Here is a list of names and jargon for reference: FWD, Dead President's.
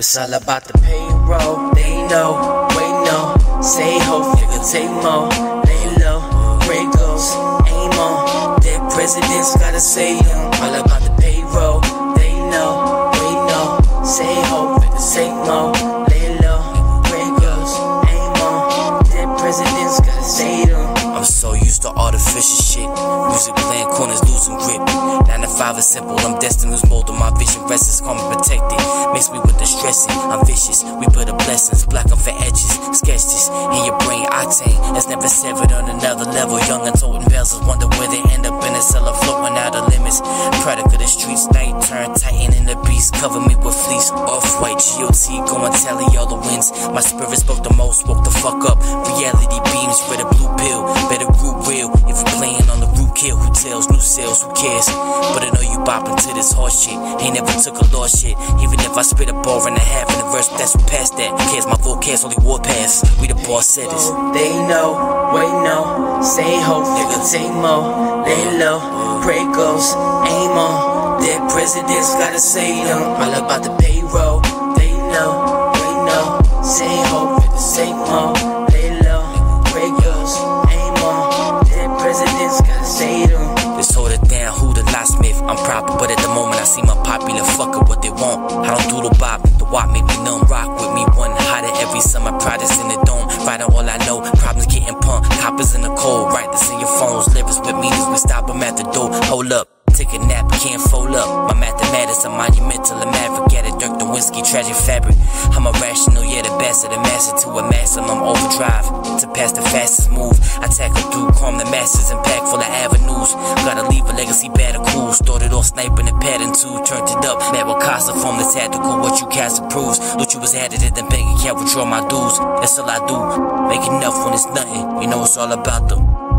It's all about the payroll. They know, wait no. Say ho, figure take more. Lay low, wrinkles, aim on. Dead presidents gotta say young. All about the payroll. They know, wait no. Say ho, figure take more. Lay low, wrinkles, aim on. Dead presidents gotta say them. I'm so used to artificial shit. Music playing corners, losing grip. 9 to 5 is simple. I'm destined to mold on my vision. Restless, calm and protected. Mix me with the stressing. I'm vicious. We put up blessings. Block them for edges. Sketch this in your brain. Octane that's never severed on another level. Young and toting bells is wonder where they end up in a cellar, floating out of limits. Predator the streets. Night turn titan in the beast. Cover me with fleece. Off white. GOT going tally all the winds. My spirit spoke the most. Woke the fuck up. Reality beams for the blue pill. Better group real. If you're playing on the root kill, who tells? New sales, who cares? But I know you bopping to this horse shit. Ain't never took a loss shit. Even if I spit a bar and a half in the verse, that's what past that. Cares my vocabs, only war pass. We the boss setters. They know, wait no. Say ho, nigga, take more. Lay low, pray goes, aim on. Dead presidents gotta say them. All about the payroll. They know, wait no. Say ho, nigga, take more. Lay low, pray goes, aim on. Dead presidents gotta say them. Let's hold it down, who the locksmith? I'm proper, but at the moment I see my popular fucker what they want. I don't doodle bop, the wop make me numb. Rock with me, one hotter every summer. Products in the dome, riding all I know. Problems getting punked, coppers in the cold. Write this in your phones, lyrics with meanings. We stop them at the door, hold up. Take a nap, can't fold up. My mathematics are monumental, a maverick at it. Dirk the whiskey, tragic fabric. I'm irrational, yeah, the best of the master to a maximum overdrive. To pass the fastest move, I tackle through, calm the masses and pack full of avenues. Gotta leave a legacy, battle cool. Started off sniping the pattern too, turned it up. Mad with Casa from the tactical, what you cast approves. What you was added in the bank account, withdraw my dues. That's all I do, make enough when it's nothing. You know it's all about them.